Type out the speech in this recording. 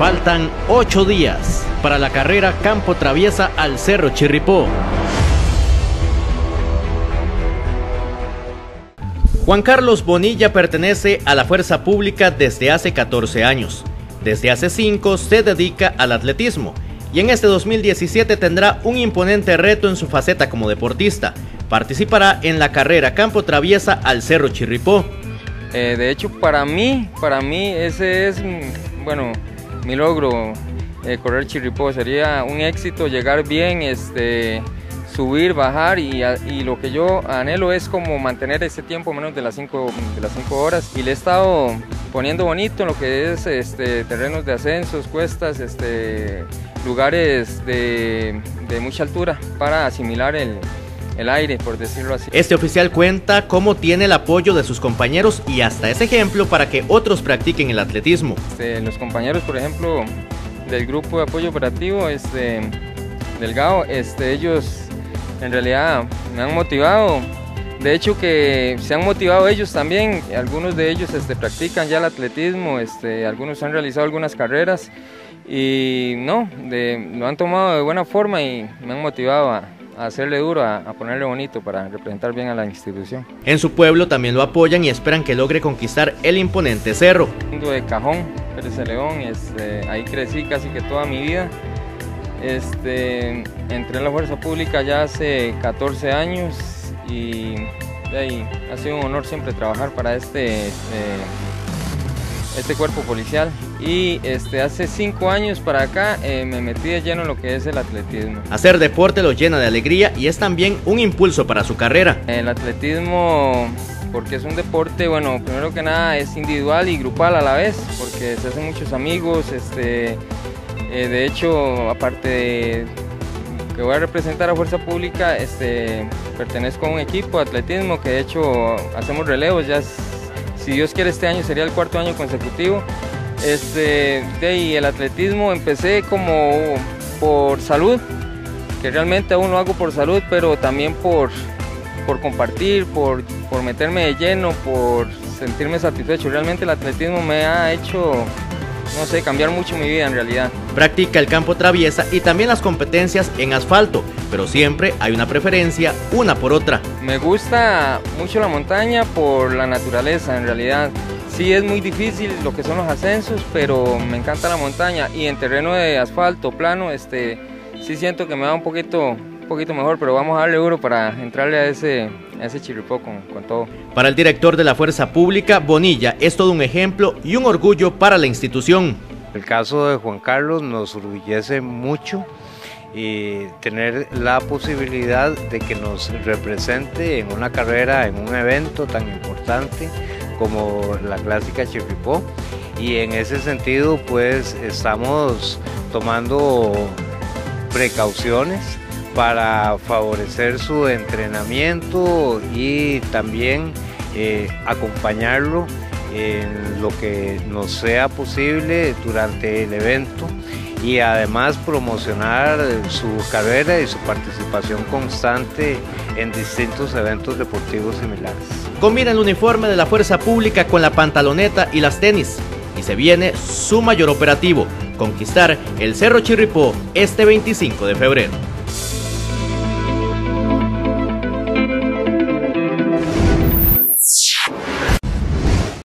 Faltan 8 días para la carrera Campo Traviesa al Cerro Chirripó. Juan Carlos Bonilla pertenece a la Fuerza Pública desde hace 14 años. Desde hace 5 se dedica al atletismo y en este 2017 tendrá un imponente reto en su faceta como deportista. Participará en la carrera Campo Traviesa al Cerro Chirripó. De hecho, para mí ese es, bueno, mi logro, correr Chirripó. Sería un éxito llegar bien, subir, bajar y lo que yo anhelo es como mantener ese tiempo menos de las 5 horas, y le he estado poniendo bonito en lo que es terrenos de ascensos, cuestas, lugares de mucha altura para asimilar el aire, por decirlo así. Este oficial cuenta cómo tiene el apoyo de sus compañeros y hasta ese ejemplo para que otros practiquen el atletismo. Los compañeros, por ejemplo, del grupo de apoyo operativo Delgado, ellos en realidad me han motivado. De hecho que se han motivado ellos también. Algunos de ellos practican ya el atletismo, algunos han realizado algunas carreras y lo han tomado de buena forma y me han motivado a hacerle duro, a ponerle bonito para representar bien a la institución. En su pueblo también lo apoyan y esperan que logre conquistar el imponente cerro. De cajón, Pérez León, ahí crecí casi que toda mi vida. Entré en la Fuerza Pública ya hace 14 años y de ahí ha sido un honor siempre trabajar para este cuerpo policial, y hace 5 años para acá me metí de lleno en lo que es el atletismo. Hacer deporte lo llena de alegría y es también un impulso para su carrera. El atletismo, porque es un deporte, bueno, primero que nada es individual y grupal a la vez, porque se hacen muchos amigos. De hecho, aparte de que voy a representar a Fuerza Pública, pertenezco a un equipo de atletismo que de hecho hacemos relevos. Ya, si Dios quiere, este año sería el 4.º año consecutivo. Y el atletismo empecé como por salud, que realmente aún lo hago por salud, pero también por compartir, por meterme de lleno, por sentirme satisfecho. Realmente el atletismo me ha hecho, no sé, cambiar mucho mi vida en realidad. Practica el campo traviesa y también las competencias en asfalto, pero siempre hay una preferencia una por otra. Me gusta mucho la montaña por la naturaleza en realidad. Sí, es muy difícil lo que son los ascensos, pero me encanta la montaña, y en terreno de asfalto plano, sí siento que me va un poquito mejor, pero vamos a darle duro para entrarle a ese Chirripó con todo. Para el director de la Fuerza Pública, Bonilla es todo un ejemplo y un orgullo para la institución. El caso de Juan Carlos nos orgullece mucho, y tener la posibilidad de que nos represente en una carrera, en un evento tan importante como la clásica Chirripó, y en ese sentido pues estamos tomando precauciones para favorecer su entrenamiento y también acompañarlo en lo que nos sea posible durante el evento, y además promocionar su carrera y su participación constante en distintos eventos deportivos similares. Combina el uniforme de la Fuerza Pública con la pantaloneta y las tenis, y se viene su mayor operativo: conquistar el Cerro Chirripó este 25 de febrero.